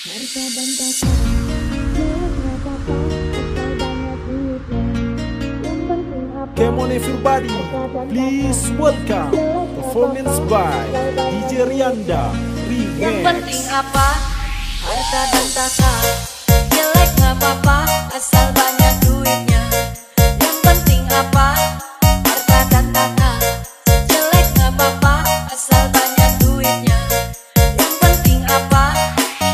Demon everybody, please welcome performance by DJ Rianda. Remix. Yang penting apa? Harta dan tahta. Jelek nggak apa-apa, asal banyak duitnya. Yang penting apa? Harta dan tahta. Jelek nggak apa-apa, asal banyak duitnya. Yang penting apa?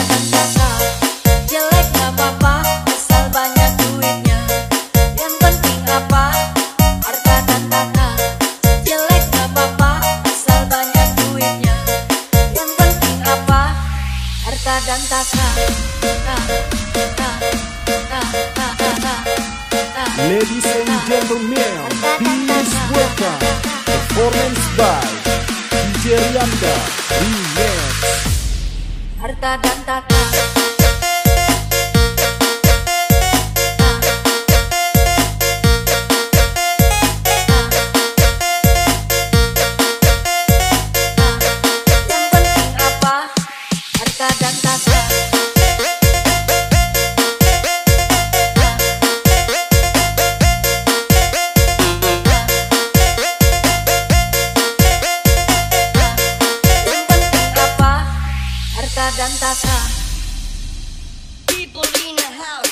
Harta dan tahta. Jelek nggak apa-apa, asal banyak duitnya. Yang penting apa? Harta dan tahta. Jelek nggak apa-apa, asal banyak duitnya. Yang penting apa? Harta dan tahta. Ladies and gentlemen, please welcome performance by DJ Rianda. Remix. Harta dan tahta. Dan tata people in the house.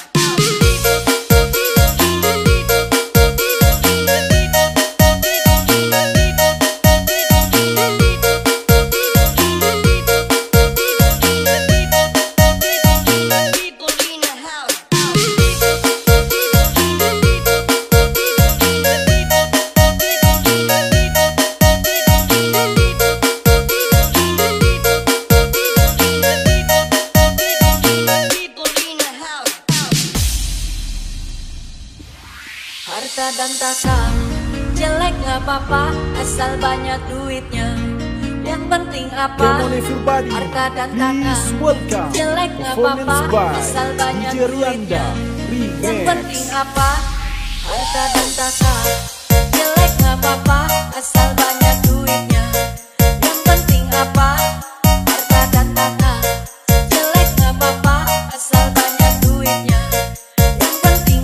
Harta dan tahta, jelek nggak apa-apa, asal banyak duitnya. Yang penting apa? Harta dan tahta, jelek nggak apa-apa, asal banyak duitnya. Yang penting apa? Harta dan tahta, jelek nggak apa-apa, asal banyak duitnya. Yang penting apa? Harta dan tahta, jelek nggak apa-apa, asal banyak duitnya. Yang penting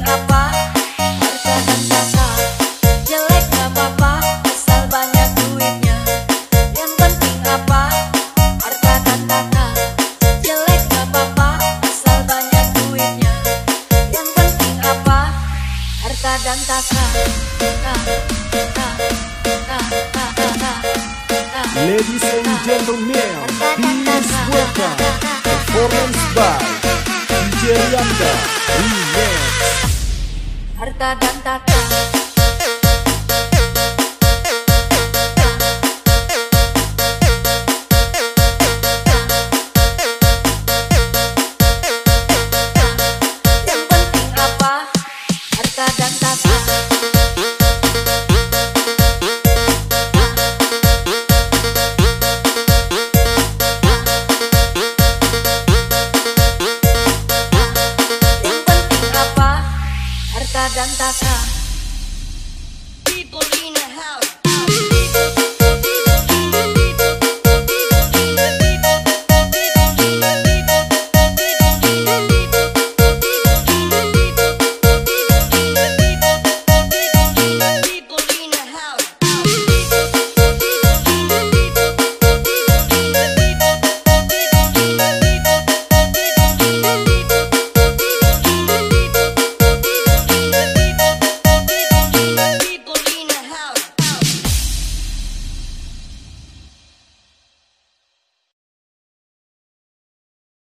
apa? Dan ladies and gentlemen, please welcome performance by DJ Rianda. Remix. Harta dan tahta. Dan tahta.